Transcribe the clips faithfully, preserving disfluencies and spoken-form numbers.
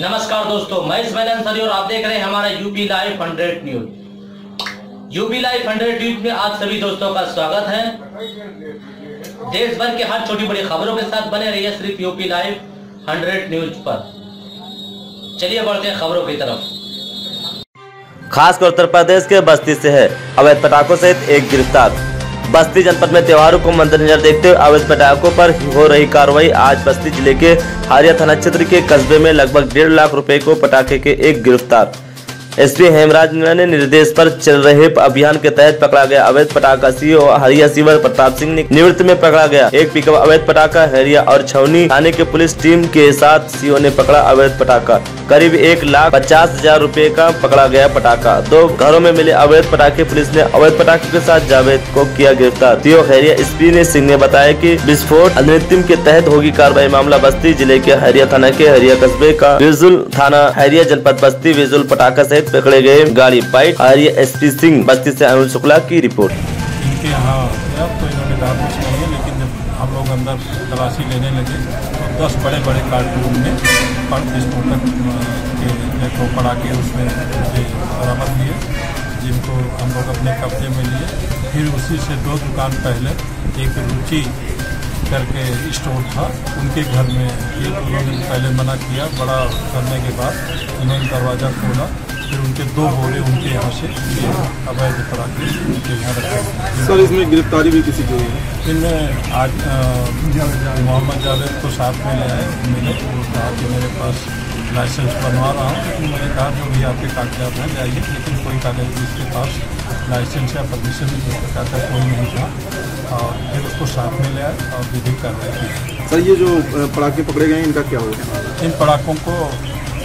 नमस्कार दोस्तों, मैं सरी और आप देख रहे हैं हमारा UP live hundred news. UP live hundred news में आप सभी दोस्तों का स्वागत है। देश भर के हर छोटी बड़ी खबरों के साथ बने रहिए सिर्फ यूपी लाइव हंड्रेड न्यूज पर। चलिए बढ़ते हैं खबरों की तरफ। खासकर उत्तर प्रदेश के बस्ती से है अवैध पटाखों सहित एक गिरफ्तार। बस्ती जनपद में त्योहारों को मद्देनजर देखते हुए अवैध पटाखों पर हो रही कार्रवाई। आज बस्ती जिले के हरिया थाना क्षेत्र के कस्बे में लगभग डेढ़ लाख रुपए को पटाखे के एक गिरफ्तार। एसपी हेमराज ने निर्देश पर चल रहे अभियान के तहत पकड़ा गया अवैध पटाखा सीओ हरिया सीवर प्रताप सिंह ने निवृत्त में पकड़ा गया। एक पिकअप अवैध पटाखा हरिया और छवनी थाने के पुलिस टीम के साथ सीओ ने पकड़ा अवैध पटाखा। करीब एक लाख पचास हजार रूपए का पकड़ा गया पटाखा। दो घरों में मिले अवैध पटाखे। पुलिस ने अवैध पटाखे के साथ जावेद को किया गिरफ्तार। सीओ हरिया एसपी ने सिंह ने बताया कि विस्फोट अधिनियम के तहत होगी कार्रवाई। मामला बस्ती जिले के हरिया थाना के हरिया कस्बे का विजुल थाना हरिया जनपद बस्ती विजुल पटाखा सहित पकड़े गए गाड़ी बाइक। हरिया एसपी सिंह बस्ती से अरुण शुक्ला की रिपोर्ट। हम लोग अंदर तलाशी लेने लगे तो दस बड़े बड़े कार्टून में पर विस्फोटक के को पटाखे उसमें बरामद किए, जिनको हम लोग अपने कब्जे में लिए। फिर उसी से दो दुकान पहले एक रुचि करके स्टोर था, उनके घर में ये उन्होंने पहले मना किया। बड़ा करने के बाद उन्होंने दरवाज़ा खोला, फिर उनके दो बोरे उनके यहाँ से अवैध पटाखे उनके यहाँ रखे। सर, इसमें गिरफ्तारी भी किसी की हुई? इनमें आज मोहम्मद जावेद को साथ में ले आए। मैंने कहा कि मेरे पास लाइसेंस बनवा रहा हूँ, लेकिन मैंने कहा जो भी आपके कागजात हैं जाइए, लेकिन कोई कागज इसके पास लाइसेंस या परमिशन इस प्रकार का कोई नहीं था। और फिर उसको साथ में ले आए और विधि कार्रवाई की। सर, ये जो पटाखे पकड़े गए इनका क्या हुआ? इन पटाखों को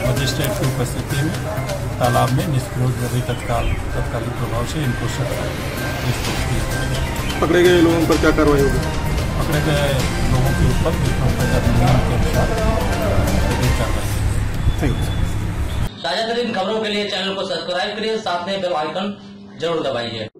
मजिस्ट्रेट की उपस्थिति में तालाब में निष्क्रिय जल्दी तत्काल तत्कालीन प्रभाव से इनको सख्त पकड़े गए लोगों पर क्या कार्रवाई होगी? पकड़े गए लोगों के ऊपर के अनुसार कार्रवाई। Thank you. ताज़ा तरीन खबरों के लिए चैनल को सब्सक्राइब करिए, साथ में बेल आइकन जरूर दबाइए।